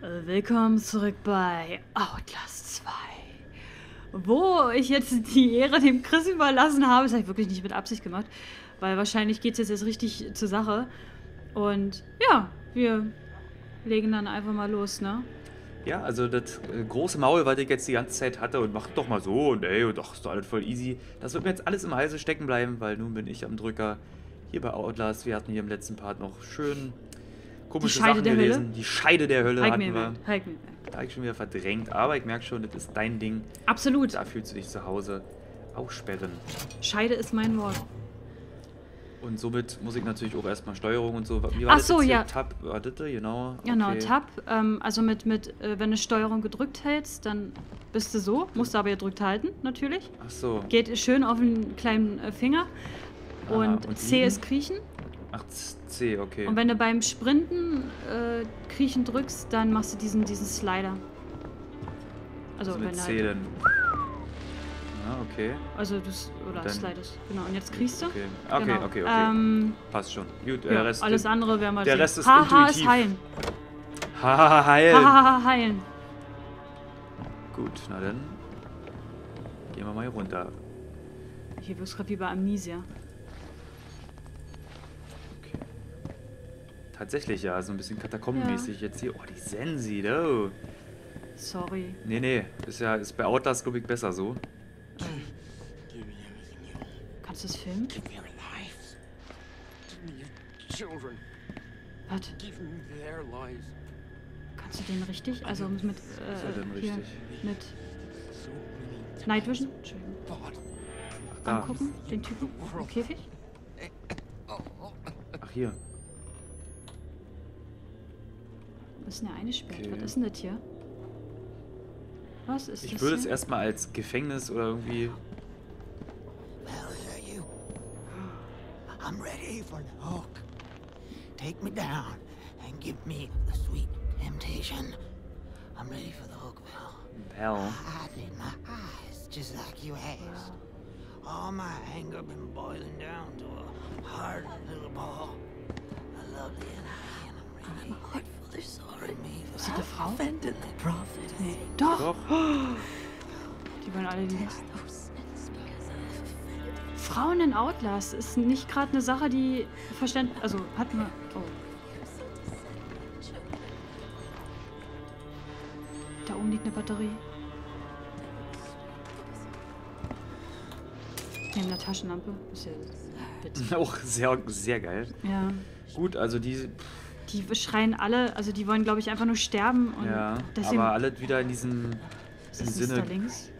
Willkommen zurück bei Outlast 2. Wo ich jetzt die Ehre dem Chris überlassen habe, das habe ich wirklich nicht mit Absicht gemacht, weil wahrscheinlich geht es jetzt richtig zur Sache. Und ja, wir legen dann einfach mal los, ne? Ja, also das große Maul, was ich jetzt die ganze Zeit hatte und macht doch mal so und ey, doch, ist doch alles voll easy. Das wird mir jetzt alles im Halse stecken bleiben, weil nun bin ich am Drücker hier bei Outlast. Wir hatten hier im letzten Part noch schön... komische Sachen gelesen. Hölle? Die Scheide der Hölle hatten wir. Da habe ich schon wieder verdrängt, aber ich merke schon, das ist dein Ding. Absolut. Da fühlst du dich zu Hause aussperren. Scheide ist mein Wort. Und somit muss ich natürlich auch erstmal Steuerung und so. Wie war das jetzt hier? Tab, wartete, genau. Okay. Genau, Tab. Also wenn du Steuerung gedrückt hältst, dann bist du so. Musst du aber gedrückt halten, natürlich. Ach so. Geht schön auf den kleinen Finger. Und C ist kriechen. Ach, C, okay. Und wenn du beim Sprinten kriechen drückst, dann machst du diesen Slider. Also mit C dann. Ah, okay. Also oder slidest. Genau, und jetzt kriechst du. Okay, okay, genau. Okay. Passt schon. Gut, ja, der Rest... alles andere werden wir... Der Rest ist intuitiv. Haha, heilen. Haha, heilen. Haha, heilen. Gut, na dann. Gehen wir mal hier runter. Hier wirst du gerade wie bei Amnesia. Tatsächlich, ja, so ein bisschen katakombenmäßig jetzt hier. Oh, die Sensi, no. Sorry. Nee, ist bei Outlast, glaube ich, besser so. Kannst du das filmen? Was? Kannst du den richtig? Also mit... mit Night Vision? Entschuldigung. Angucken, den Typen im Käfig? Ach, hier. Was ist denn der eingesperrt? Okay. Was ist denn das hier? Was ist das? Ich würde es erstmal als Gefängnis oder irgendwie. Ist das eine Frau? Nee. Doch! Die wollen alle die... Frauen in Outlast ist nicht gerade eine Sache, die verständlich... Also, hat man... Oh. Da oben liegt eine Batterie. Neben der Taschenlampe. Ist ja witzig. Auch sehr, sehr geil. Ja. Gut, also diese... Die schreien alle, also die wollen, glaube ich, einfach nur sterben. Und ja, deswegen, aber alle wieder in diesem Sinne... Da links?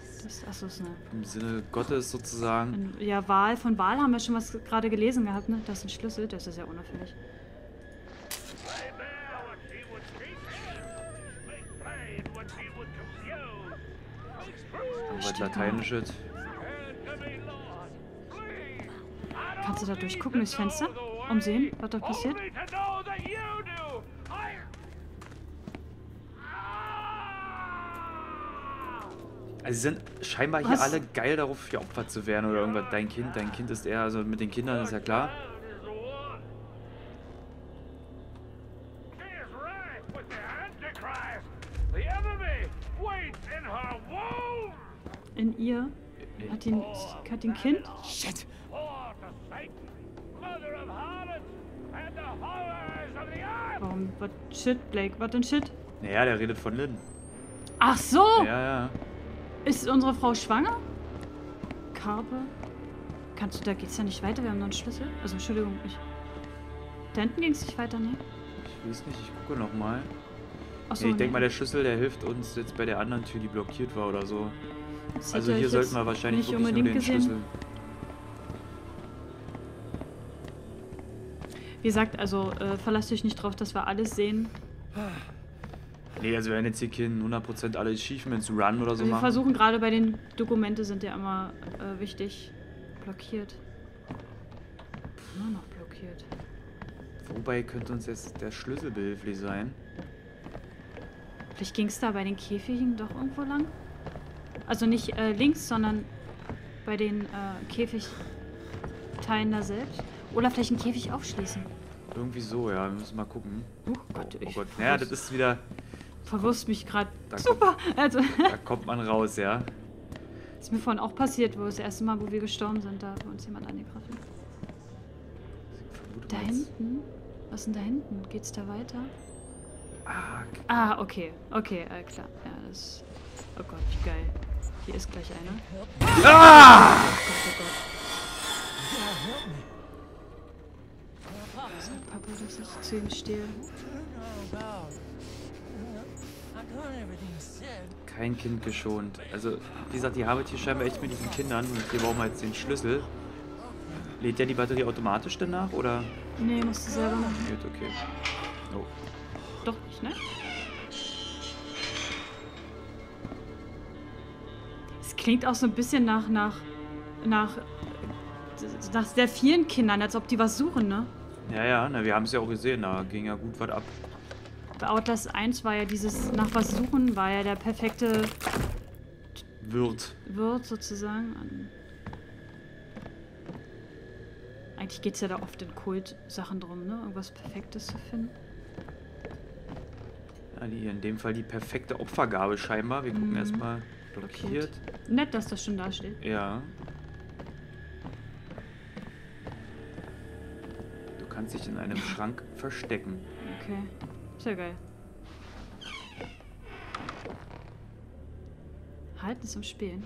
Achso, ist eine... Im Sinne Gottes sozusagen. Ja, Wahl. Von Wahl haben wir schon was gerade gelesen gehabt, ne? Das ist ein Schlüssel, das ist ja unauffällig. Was Lateinisches. Kannst du da durchgucken durchs Fenster? Umsehen, was da passiert? Also sie sind scheinbar hier alle geil darauf, geopfert zu werden oder irgendwas. Dein Kind ist eher, also mit den Kindern ist ja klar. In ihr? Hat den Kind? Shit! Warum? Was? Shit, Blake? Was denn Shit? Naja, der redet von Lynn. Ach so! Ja. Ist unsere Frau schwanger? Karpe? Kannst du, da geht's ja nicht weiter, wir haben noch einen Schlüssel. Also, Entschuldigung, da hinten ging's nicht weiter, ne? Ich weiß nicht, ich gucke nochmal. Achso, nee, ich denke mal, der Schlüssel, der hilft uns jetzt bei der anderen Tür, die blockiert war oder so. Also, hier sollten wir wahrscheinlich nicht unbedingt nur den Schlüssel. Wie gesagt, also verlass dich nicht drauf, dass wir alles sehen. Nee, also wir werden jetzt hier keinen 100% alle Achievements Run oder so machen. Wir versuchen gerade bei den Dokumente, sind ja immer wichtig. Blockiert. Immer noch blockiert. Wobei könnte uns jetzt der Schlüssel behilflich sein? Vielleicht ging es da bei den Käfigen doch irgendwo lang. Also nicht links, sondern bei den Käfigteilen da selbst. Oder vielleicht einen Käfig aufschließen. Irgendwie so, ja. Wir müssen mal gucken. Oh Gott. Naja, das ist wieder verwirrst mich gerade. Super! Also, da kommt man raus, ja. Das ist mir vorhin auch passiert, wo das erste Mal, wo wir gestorben sind, da wo uns jemand angegriffen. Da hinten? Was ist denn da hinten? Geht's da weiter? Ah, okay. Ah, okay. Okay, klar. Ja, das... Oh Gott, wie geil. Hier ist gleich einer. Ah! Oh Gott, oh Gott. Sag Papa, dass ich zu ihm stehe. Kein Kind geschont. Also, wie gesagt, die arbeitet hier scheinbar echt mit diesen Kindern. Und hier brauchen wir jetzt den Schlüssel. Lädt der die Batterie automatisch danach, oder? Nee, musst du selber machen. Gut, okay. Oh. Doch nicht, ne? Es klingt auch so ein bisschen nach sehr vielen Kindern, als ob die was suchen, ne? Ja, ja, na, wir haben es ja auch gesehen, da ging ja gut was ab. Bei Outlast 1 war ja dieses nach was suchen, war ja der perfekte... Wirt sozusagen. Eigentlich geht es ja da oft in Kultsachen drum, ne? Irgendwas Perfektes zu finden. Ja, in dem Fall die perfekte Opfergabe scheinbar. Wir gucken erstmal blockiert. Nett, dass das schon da steht. Ja. Du kannst dich in einem Schrank verstecken. Okay. Ist ja geil. Halten zum Spielen.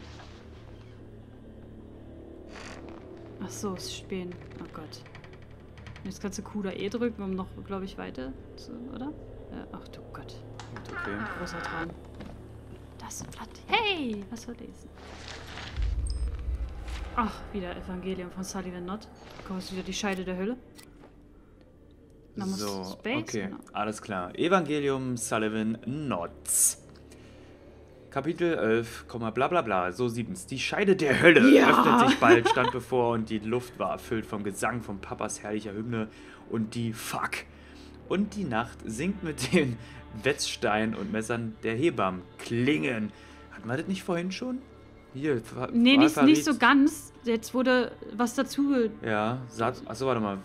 Ach so, es spielen. Oh Gott. Jetzt kannst du Q oder E drücken, um noch, glaube ich, weiter zu, oder? Ach du Gott. Okay. Großer Traum. Das ist ein Blatt. Hey! Was soll lesen? Ach, wieder Evangelium von Sullivan Knoth. Da kommst wieder die Scheide der Hölle. Man muss so, Space, okay. Genau. Alles klar. Evangelium Sullivan Knoth. Kapitel 11, bla bla bla, so 7. Die Scheide der Hölle öffnet sich bald, stand bevor und die Luft war erfüllt vom Gesang von Papas herrlicher Hymne und die Fuck. Und die Nacht singt mit den Wetzsteinen und Messern der Hebammen. Klingen. Hatten wir das nicht vorhin schon? Hier, nee, nicht so ganz. Jetzt wurde was dazu... Ja, achso, warte mal.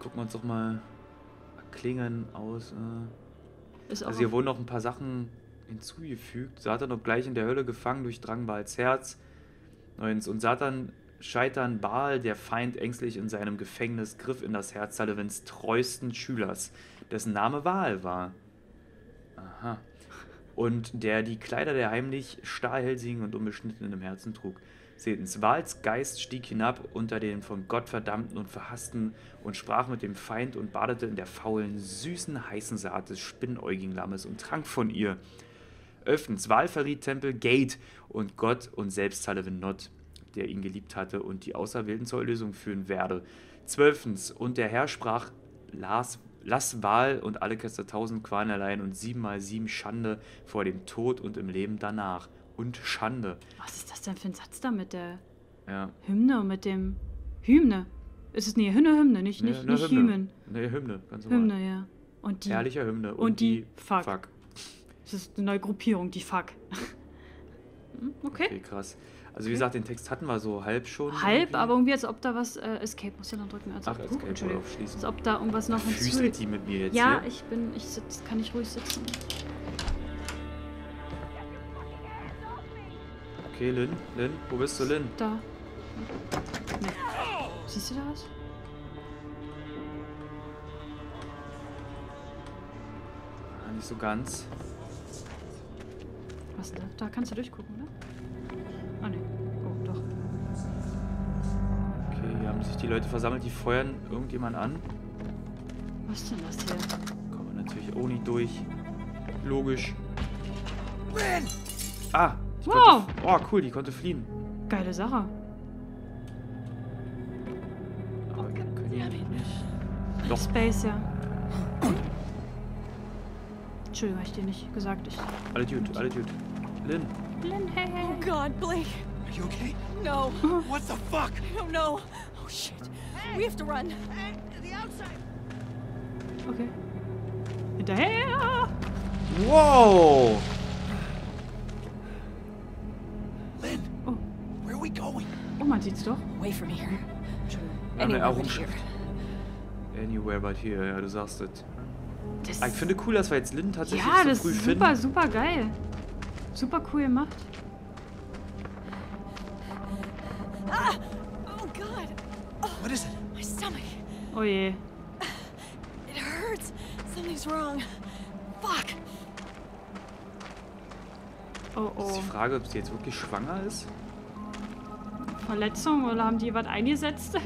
Gucken wir uns doch mal Klingen aus. Also hier wurden noch ein paar Sachen... hinzugefügt. Satan, obgleich in der Hölle gefangen, durchdrang Baals Herz. 9. Und Satan scheitern Baal, der Feind, ängstlich in seinem Gefängnis, griff in das Herz Sullivans treuesten Schülers, dessen Name Baal war. Aha. Und der die Kleider der heimlich stahlhälsigen und unbeschnittenen im Herzen trug. 10. Baals Geist stieg hinab unter den von Gott verdammten und verhassten und sprach mit dem Feind und badete in der faulen, süßen, heißen Saat des spinnäugigen Lammes und trank von ihr. 11. Baal verriet Tempel Gate und Gott und selbst Sullivan Knoth, der ihn geliebt hatte und die Auserwählten zur Erlösung führen werde. 12. Und der Herr sprach, lass Baal und alle Käster 1000 Qualen allein und 7 mal 7 Schande vor dem Tod und im Leben danach. Und Schande. Was ist das denn für ein Satz da mit der Hymne und mit dem Hymne? Ist es Hymne, nicht Hymen. Nee, Hymne, ganz normal. Hymne, ja. Und die herrliche Hymne. Und die Fuck. Das ist eine neue Gruppierung, die Fuck. Okay, krass. Also wie gesagt, den Text hatten wir so halb schon. Halb, irgendwie. Aber irgendwie als ob da was... Escape musst du dann drücken. Also ach, Escape oder aufschließen. Als ob da irgendwas noch hinzufügt. Die mit mir jetzt hier? Kann ich ruhig sitzen. Okay, Lynn, wo bist du, Lynn? Da. Nee. Siehst du da was? Ah, nicht so ganz. Was denn da? Da kannst du durchgucken, oder? Ah, ne. Oh, doch. Okay, hier haben sich die Leute versammelt, die feuern irgendjemand an. Was ist denn das hier? Kommen wir natürlich auch nicht durch. Logisch. Lynn! Ah! Wow! Oh, cool, die konnte fliehen. Geile Sache. Aber wir können ja nicht. Doch. Space, ja. Entschuldigung, hab ich dir nicht gesagt. Alle dude. Lynn, hey. Oh Gott, Blake. Are you okay? No. What the fuck? I don't know. Oh shit. Hey. We have to run. Hey, the outside. Okay. Hinterher! Wow! Oh, man sieht's doch. Away from here. Anywhere but here. Ja, du sagst es. Das ich finde cool, dass wir jetzt Lynn tatsächlich ja, so das früh ist finden. Ja, das ist super, super geil. Super cool gemacht. Ah! Oh Gott! Oh, what is it? My stomach. Oh je. It hurts. Something's wrong. Fuck. Oh oh. Ist die Frage, ob sie jetzt wirklich schwanger ist? Verletzung oder haben die was eingesetzt? I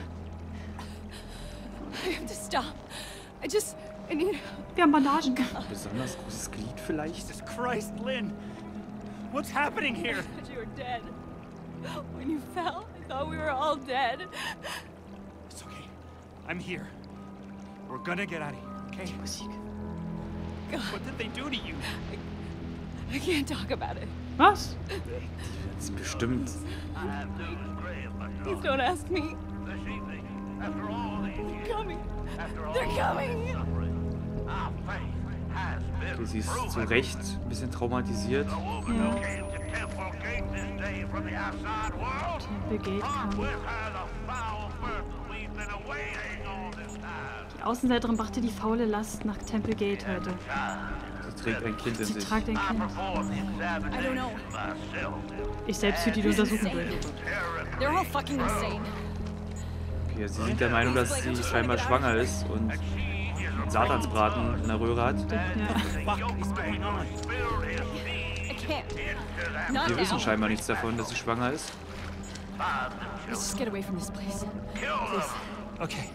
have to stop. I just wir haben Bandagen. Ein besonders großes Glied vielleicht. Jesus Christ, Lynn. What's happening here? You were dead. When you fell, I thought we were all dead. It's okay. I'm here. We're gonna get out of here, okay? God. What did they do to you? I can't talk about it. Was? That's bestimmt. Please don't ask me. After all these years, they're coming. Sie ist zu Recht ein bisschen traumatisiert. Ja. Die Außenseiterin brachte die faule Last nach Temple Gate heute. Sie trägt ein Kind in sich. Ich selbst würde die untersuchen will. Okay, sie sind der Meinung, dass sie scheinbar schwanger ist und Satansbraten in der Röhre hat. Ja. Wir wissen scheinbar nichts davon, dass sie schwanger ist. Okay.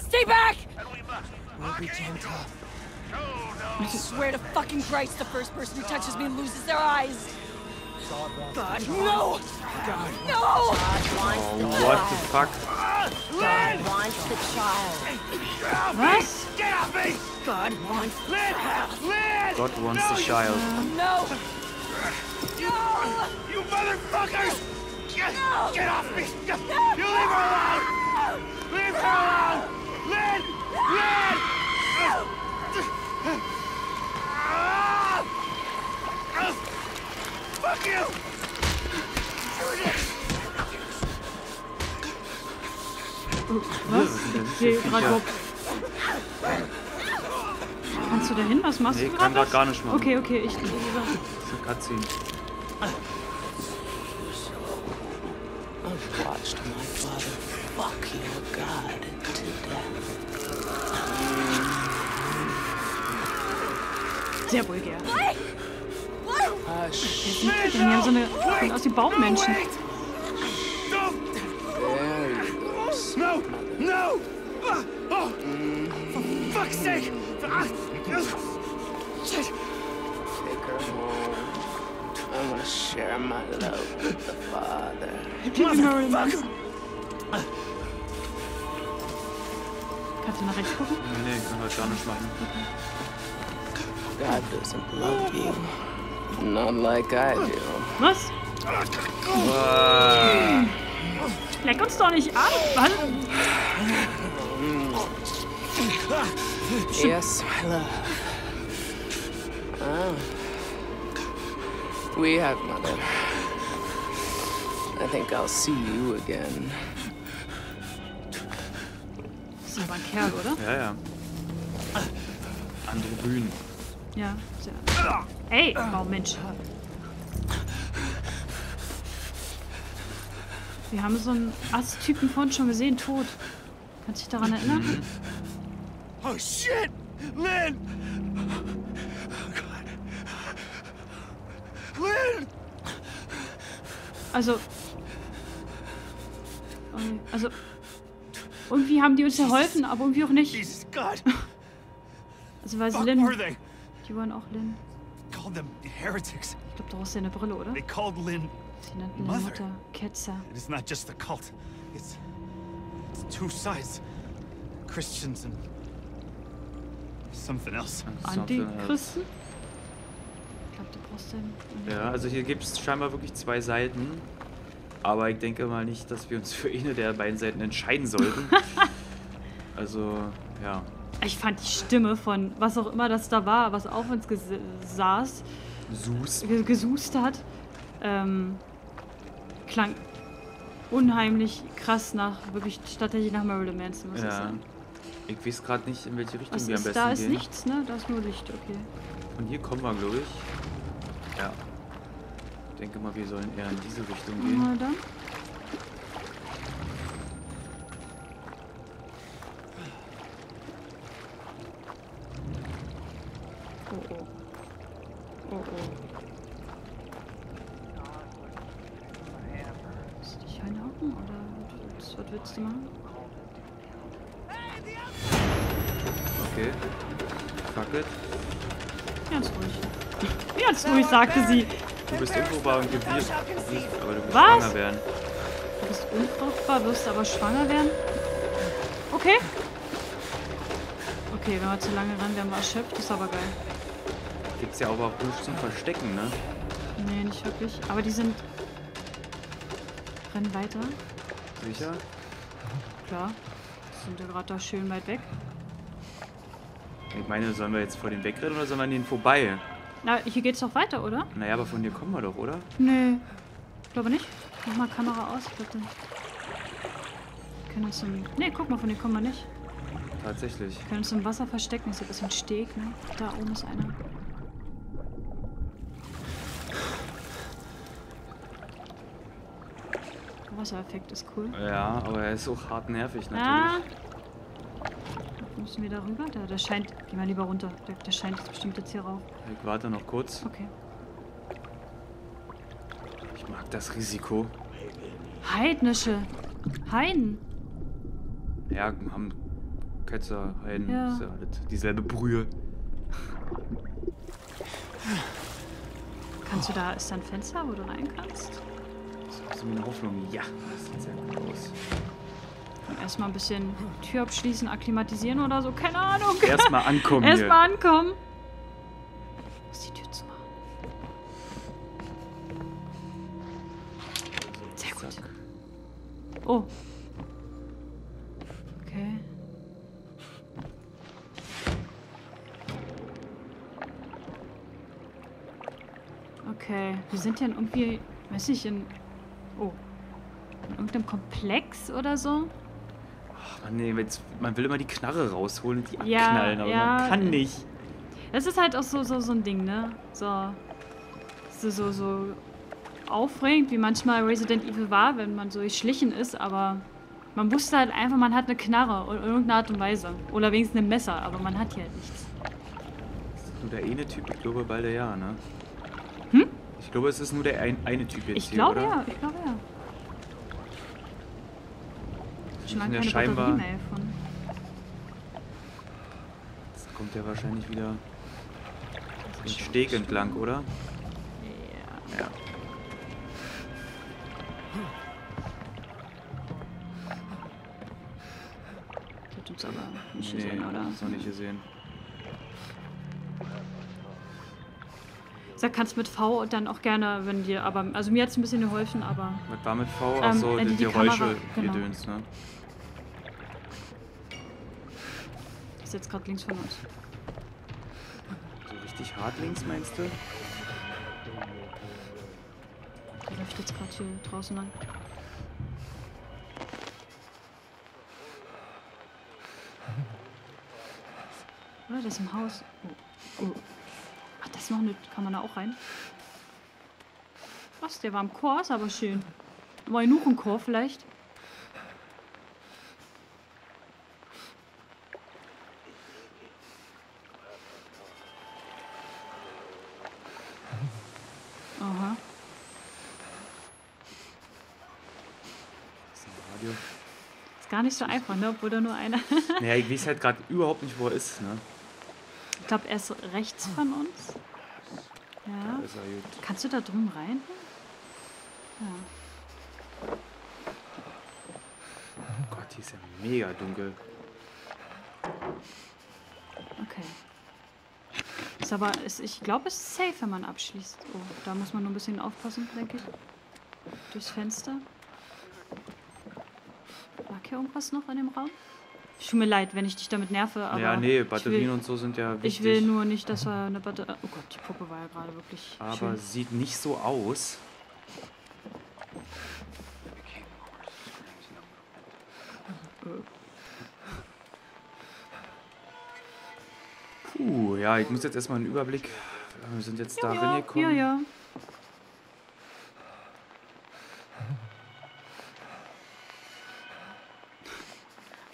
Stay back! I swear to fucking Christ, the first person who touches me loses their eyes. God, no! God, no! Oh, what the fuck? God wants the child. What? Get off me! God wants the child. God wants the child. No! No! You motherfuckers! No! Get off me! No! You leave her alone! Leave her alone! Lynn! Lynn! No! Fuck you! Was? Ich sehe gerade Bob. Kannst du da hin? Was machst du gerade? Ich kann gerade gar nicht machen. Okay, okay, ich liebe das. I've watched my father fuck your god to death. Sehr vulgär. Wer sind die denn? Die haben so eine... Sehen aus wie Baummenschen. No! No! Oh! For fuck's sake! Take her home. I wanna share my love with the father. Motherfucker! Kannst du nach rechts gucken? Nee, kann halt gar nicht machen. God doesn't love you, not like I do. Was? Leck uns doch nicht ab, Mann! Yes, my love. We have nothing. I think I'll see you again. Das ist aber ein Kerl, oder? Ja, ja. Andere Bühnen. Ja, sehr. Ey, Baummensch. Wir haben so einen Ast-Typen vorhin schon gesehen, tot. Kannst du dich daran erinnern? Oh shit! Lynn! Oh Gott. Lynn! Also... Irgendwie haben die uns geholfen, aber irgendwie auch nicht. Jesus Gott! Also weil sie Lynn... Die waren auch Lynn. Ich glaube, da brauchst du ja eine Brille, oder? Sie nannten Lynn Mutter, Ketzer. Es ist nicht nur ein Kult. Es sind zwei Seiten. Christen und... etwas anderes. Antichristen? Ich glaube, du brauchst ja... Ja, also hier gibt es scheinbar wirklich zwei Seiten. Aber ich denke mal nicht, dass wir uns für eine der beiden Seiten entscheiden sollten. Also, ja. Ich fand die Stimme von was auch immer das da war, was auf uns saß, gesust hat, Klang unheimlich krass nach, wirklich tatsächlich nach Marilyn Manson, muss ich sagen. Ich weiß gerade nicht, in welche Richtung wir am besten gehen. Da ist nichts, ne? Da ist nur Licht, okay. Und hier kommen wir, glaube ich. Ja. Ich denke mal, wir sollen eher in diese Richtung gehen. Na dann. Sagte sie. Du bist unfruchtbar und gebierst, aber du wirst schwanger werden. Du bist unfruchtbar, wirst aber schwanger werden? Okay. Okay, wenn wir zu lange ran werden, wir erschöpft, ist aber geil. Gibt's ja aber auch nicht zum Verstecken, ne? Nee, nicht wirklich. Aber die sind... Rennen weiter. Sicher? Klar. Die sind ja gerade da schön weit weg. Ich meine, sollen wir jetzt vor denen wegrennen oder sollen wir an denen vorbei? Na, hier geht's doch weiter, oder? Naja, aber von dir kommen wir doch, oder? Nee. Glaube nicht. Mach mal Kamera aus, bitte. Können uns im... Nee, guck mal, von dir kommen wir nicht. Tatsächlich. Können uns im Wasser verstecken. Ist ja ein bisschen Steg, ne? Da oben ist einer. Der Wassereffekt ist cool. Ja, aber er ist auch hart nervig, natürlich. Ah. Müssen wir da rüber? Der scheint... Geh mal lieber runter. Der scheint bestimmt jetzt hier rauf. Ich warte noch kurz. Okay. Ich mag das Risiko. Heidnische. Heiden. Ja, haben Ketzer, Heiden. Ja. Ist ja alles dieselbe Brühe. Kannst du da... Ist da ein Fenster, wo du rein kannst? Das ist mir eine Hoffnung. Ja, das sieht sehr gut aus. Erstmal ein bisschen Tür abschließen, akklimatisieren oder so. Keine Ahnung. Erstmal ankommen. Erstmal ankommen. Ich muss die Tür zu machen. Sehr gut. Oh. Okay. Okay. Wir sind ja in irgendwie, weiß ich, in. Oh. In irgendeinem Komplex oder so. Nee, jetzt, man will immer die Knarre rausholen und die abknallen, aber man kann nicht. Das ist halt auch so ein Ding, ne? So aufregend, wie manchmal Resident Evil war, wenn man so geschlichen ist, aber man wusste halt einfach, man hat eine Knarre in irgendeiner Art und Weise. Oder wenigstens ein Messer, aber man hat hier halt nichts. Das ist nur der eine Typ, ich glaube, beide ja, ne? Hm? Ich glaube, es ist nur der eine Typ jetzt hier, oder? Ich glaube ja. Schon lange keine Batterie mehr von. Jetzt kommt der wahrscheinlich wieder den Steg entlang, oder? Ja. Ja. Das hat uns aber nicht gesehen, oder? Nee, das noch nicht gesehen. Sag, kannst mit V dann auch gerne, wenn dir, aber, also mir hat es ein bisschen geholfen, aber... Was war mit V? Achso, die Geräusche, genau. Gedöns, ne? Ist jetzt gerade links von uns. So richtig hart links, meinst du? Der läuft jetzt gerade hier draußen lang. Oder das ist im Haus. Oh. Ach, das ist noch nicht. Kann man da auch rein? Was? Der war im Chor, ist aber schön. War genug im Chor vielleicht? Aha. Das ist ein Radio. Ist gar nicht so einfach, ne? Obwohl da nur einer. Naja, ich weiß halt gerade überhaupt nicht, wo er ist, ne? Ich glaube, er ist rechts von uns. Ja. Da ist er gut. Kannst du da drüben rein? Ja. Oh Gott, hier ist ja mega dunkel. Okay. Ist aber, ich glaube, es ist safe, wenn man abschließt. Oh, da muss man nur ein bisschen aufpassen, denke ich. Durchs Fenster. Lag hier irgendwas noch in dem Raum? Tut mir leid, wenn ich dich damit nerve, aber... Ja, nee, Batterien und so sind ja wichtig. Ich will nur nicht, dass er eine Batterie... Oh Gott, die Puppe war ja gerade wirklich schön. Aber sieht nicht so aus. Ja, ich muss jetzt erstmal einen Überblick. Wir sind jetzt da reingekommen. Ja, ja.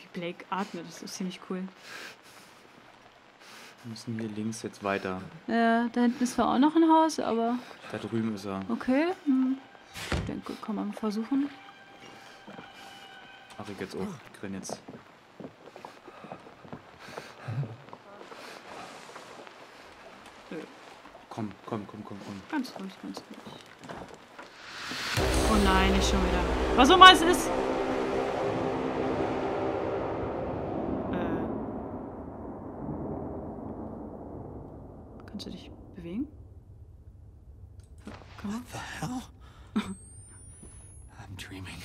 Wie Blake atmet, das ist ziemlich cool. Wir müssen hier links jetzt weiter. Da hinten ist zwar auch noch ein Haus, aber... Da drüben ist er. Okay. Hm. Ich denke, kann man mal versuchen. Ach, ich jetzt auch. Ich renn jetzt. Komm. Ganz ruhig. Oh nein, nicht schon wieder. Was auch immer es ist! Kannst du dich bewegen? What the hell? I'm dreaming.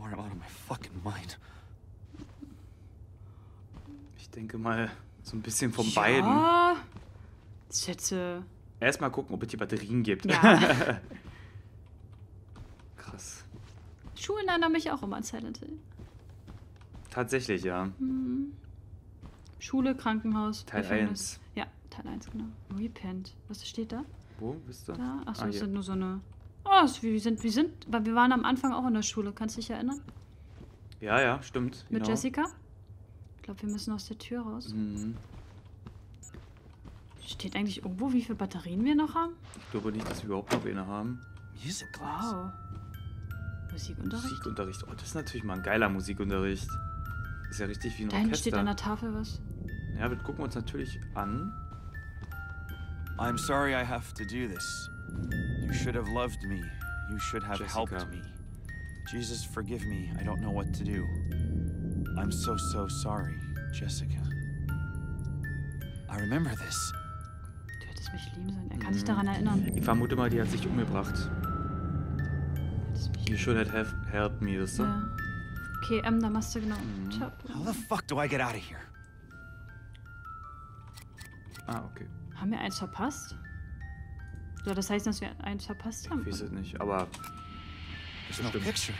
Or I'm out of my fucking mind. Ich denke mal so ein bisschen von beiden. Ich schätze... Erstmal gucken, ob es die Batterien gibt. Ja. Krass. Schulen erinnern mich auch immer an Silent Hill. Tatsächlich, ja. Mhm. Schule, Krankenhaus, Teil 1. Ja, Teil 1, genau. Repent. Was steht da? Wo bist du? Da. Achso, das sind nur so eine... Oh, weil wir waren am Anfang auch in der Schule. Kannst du dich erinnern? Ja, ja, stimmt. Mit Jessica? Ich glaube, wir müssen aus der Tür raus. Mhm. Steht eigentlich irgendwo, wie viele Batterien wir noch haben? Ich glaube nicht, dass wir überhaupt noch eine haben. Wow. Musikunterricht. Oh, das ist natürlich mal ein geiler Musikunterricht. Ist ja richtig wie ein Orchester. Da steht an der Tafel was. Ja, wir gucken uns natürlich an. I'm sorry I have to do this. You should have loved me. You should have helped me. Jesus, forgive me. I don't know what to do. I'm so, so sorry, Jessica. I remember this. Mich lieben sein. Er kann sich daran erinnern. Ich vermute mal, die hat sich umgebracht. You should have helped me, wisst ihr? Okay, da machst du genau. How the fuck do I get out of here? Ah, okay. Haben wir eins verpasst? Soll das heißen, dass wir eins verpasst haben? Ich weiß es nicht, aber... There's no picture.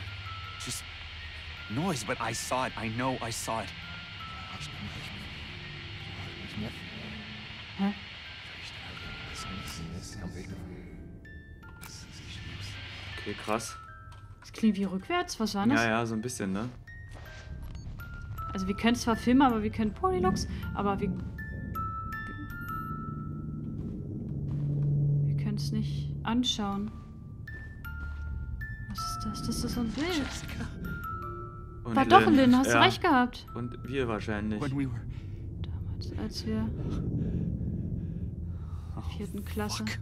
Just noise, but I saw it. I know I saw it. Hä? Okay, krass. Das klingt wie rückwärts, was war das? Ja, ja, so ein bisschen, ne? Also wir können zwar filmen, aber wir können Polylux, aber wir können es nicht anschauen. Was ist das? Das ist so ein Bild. Und war doch ein Lynn, hast du recht gehabt. Und wir wahrscheinlich. Damals, als wir... vierten Klasse. I'm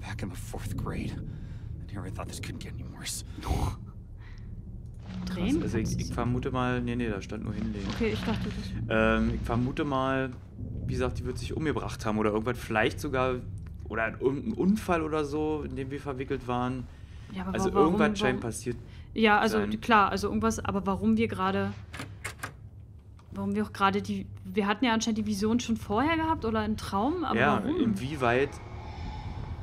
back in the fourth grade. And here I thought this couldn't get any worse. Drehen? Also ich vermute mal, nee, da stand nur hinlegen. Okay, ich dachte das. Ich vermute mal, wie gesagt, die wird sich umgebracht haben oder irgendwas, vielleicht sogar oder irgendein Unfall oder so, in dem wir verwickelt waren. Ja, aber also irgendwas scheint passiert. Ja, also klar, also irgendwas, aber warum wir auch gerade die... Wir hatten ja anscheinend die Vision schon vorher gehabt oder einen Traum, aber ja, warum? Inwieweit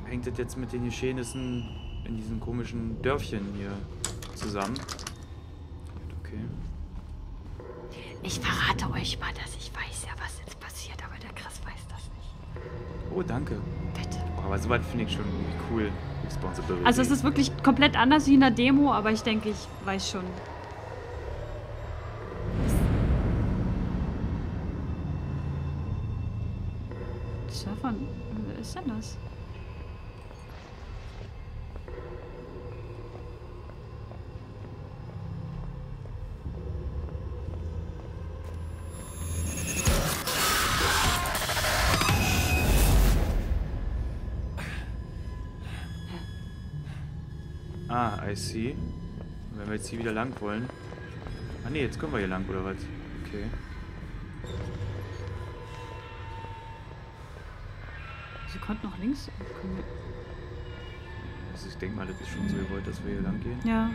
hängt das jetzt mit den Geschehnissen in diesem komischen Dörfchen hier zusammen? Okay. Ich verrate euch mal, dass ich weiß ja, was jetzt passiert, aber der Chris weiß das nicht. Oh, danke. Bitte. Oh, aber sowas finde ich schon cool. Responsibility. Also es ist wirklich komplett anders wie in der Demo, aber ich denke, ich weiß schon... Wer ist denn das? Ah, I see. Wenn wir jetzt hier wieder lang wollen. Ah ne, jetzt können wir hier lang, oder was? Okay. Sie konnten noch links. Also ich denke mal, das ist schon so gewollt, dass wir hier lang gehen. Ja.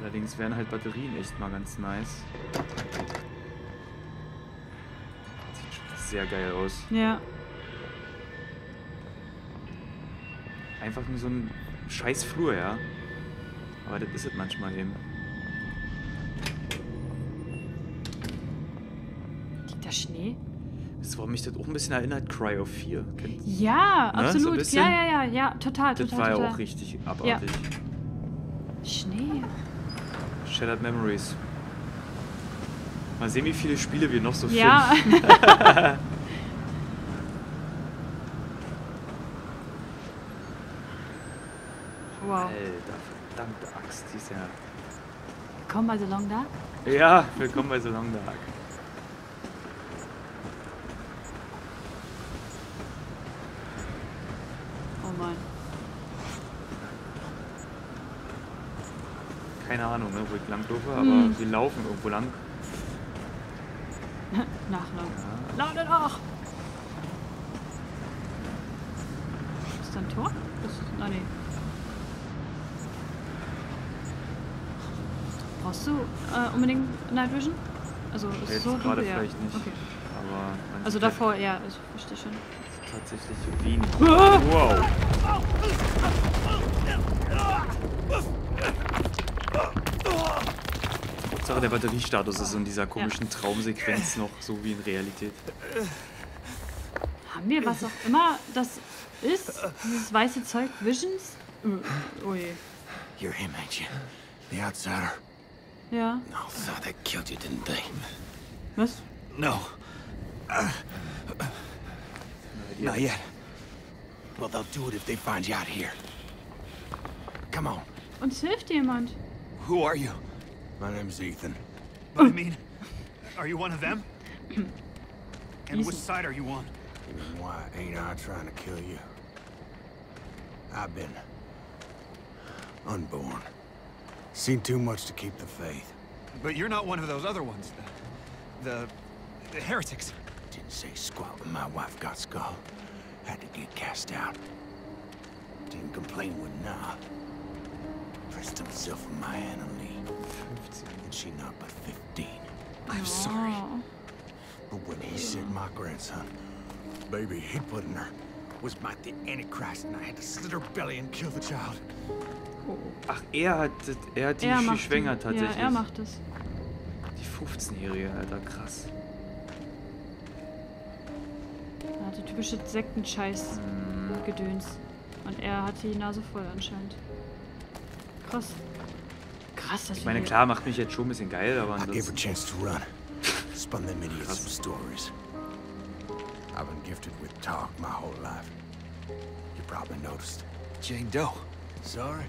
Allerdings wären halt Batterien echt mal ganz nice. Das sieht schon sehr geil aus. Ja. Einfach nur so ein scheiß Flur, ja. Aber das ist es manchmal eben. Schnee. Das war mich das auch ein bisschen erinnert, Cry of Fear. Ja, ne? Absolut. So ja, total. Das war ja auch richtig abartig. Ja. Schnee. Shattered Memories. Mal sehen, wie viele Spiele wir noch so finden. Ja. Wow. Alter, verdammte Axt, die ist ja... Willkommen bei The Long Dark? Ja, willkommen bei The Long Dark. Oh Mann. Keine Ahnung, ne, wo ich lang laufe, aber wir laufen irgendwo lang. Nachlauf. Ja. Lautet auch! Ist da ein Tor? Ah, nee. Brauchst du unbedingt Night Vision? Also ist jetzt so gerade vielleicht nicht. Okay. Aber also davor, ja, ich verstehe schon. Tatsächlich wenig. Ah! Wow. Hauptsache der Batteriestatus ist in dieser komischen Traumsequenz noch so wie in Realität. Haben wir was auch immer das ist? Dieses weiße Zeug Visions? Oh je. You're him, ain't you? The outsider. Yeah. No, so they killed you, didn't they? Miss? No. Not yet. Well, they'll do it if they find you out here. Come on. Uns hilft jemand. Who are you? My name's Ethan. But I mean, are you one of them? And which side are you on? You mean why ain't I trying to kill you? I've been unborn. Seen too much to keep the faith. But you're not one of those other ones, the heretics. Didn't say squat when my wife got skull. Had to get cast out. Didn't complain when nah. Pressed himself on my enemy. And she not but 15. I'm sorry. But when he said my grandson, baby he put in her, was my the Antichrist and I had to slit her belly and kill the child. Oh. Ach, er hat die geschwängert tatsächlich. Ja, er macht es. Die 15-Jährige, Alter, krass. Er hatte typische Sektenscheiß Gedöns. Und er hatte die Nase voll anscheinend. Krass. Krass, das. Ich meine, klar, macht mich jetzt schon ein bisschen geil, aber anders. Ich gave a chance to run. Spun them idiots some stories. I've been gifted with talk my whole life. You probably noticed. Jane Doe. Sorry?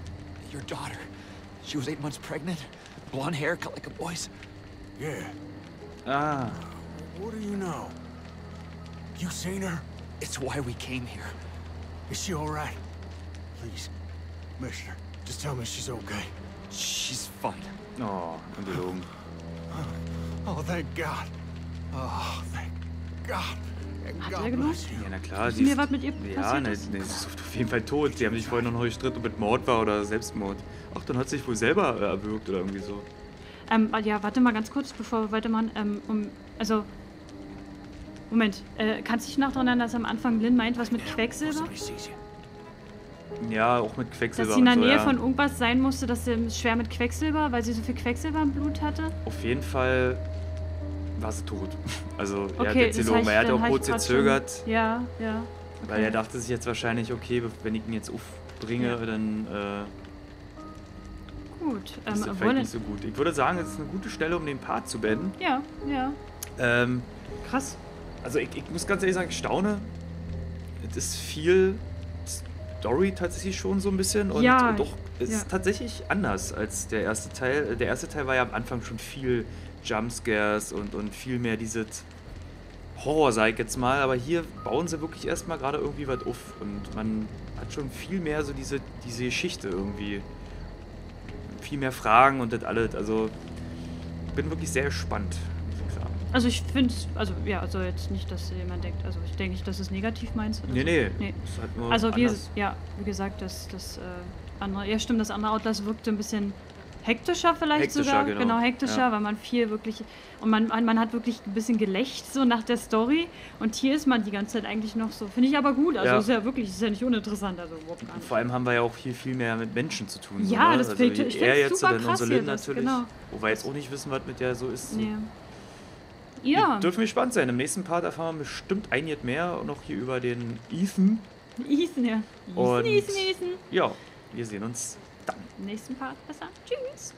Your daughter. She was 8 months pregnant. Blonde hair, cut like a boy's. Yeah. Ah. What do you know? You seen her? It's why we came here. Is she all right? Please, Mister, just tell me she's okay. She's fine. Oh, ungelogen. Oh, thank God. Oh, thank God. Hat er genug? Ja, na klar. Sie ist, mit ihr ja, ne, sie ist auf jeden Fall tot. Sie haben sich vorhin noch gestritten, ob mit Mord war oder Selbstmord. Ach, dann hat sie sich wohl selber erwürgt oder irgendwie so. Ja, warte mal ganz kurz, bevor wir weitermachen. Also, Moment. Kannst du dich noch daran erinnern, dass am Anfang Lynn meint, was mit Quecksilber? Ja, auch mit Quecksilber. Dass sie in der Nähe von irgendwas sein musste, dass sie schwer mit Quecksilber, weil sie so viel Quecksilber im Blut hatte? Auf jeden Fall... war sie tot. Also, er hat jetzt gelogen, er hat auch kurz gezögert. Ja, ja. Okay. Weil er dachte sich jetzt wahrscheinlich, okay, wenn ich ihn jetzt aufbringe, dann. Gut, ist das vielleicht nicht so gut. Ich würde sagen, es ist eine gute Stelle, um den Part zu beenden. Ja, ja. Krass. Also, ich muss ganz ehrlich sagen, ich staune. Es ist viel Story tatsächlich schon so ein bisschen. Und doch, es ist tatsächlich anders als der erste Teil. Der erste Teil war ja am Anfang schon viel. Jumpscares und viel mehr dieses Horror, sag ich jetzt mal, aber hier bauen sie wirklich erstmal gerade irgendwie was auf und man hat schon viel mehr so diese Geschichte irgendwie. Viel mehr Fragen und das alles, also bin wirklich sehr gespannt. Also ich finde es, also jetzt nicht, dass jemand denkt, also ich denke nicht, dass es negativ meinst. Nee, so. Nee. Ist halt nur also wie gesagt, das andere, ja stimmt, das andere Outlast wirkte ein bisschen hektischer vielleicht sogar. Genau, hektischer, weil man viel wirklich... Und man hat wirklich ein bisschen gelächt so nach der Story. Und hier ist man die ganze Zeit eigentlich noch so. Finde ich aber gut. Also ist ja wirklich, ist ja nicht uninteressant. Also überhaupt gar nicht. Vor allem haben wir ja auch hier viel mehr mit Menschen zu tun. Ja, so, ne? Das fehlt. Also ich finde es super krass hier, das, natürlich. Genau. Wobei jetzt auch nicht wissen, was mit der so ist. Nee. Ja. Die dürfen gespannt sein. Im nächsten Part erfahren wir bestimmt einiges mehr noch hier über den Ethan. Ethan, ja. Und ja, wir sehen uns dann. Im nächsten Part besser. Tschüss.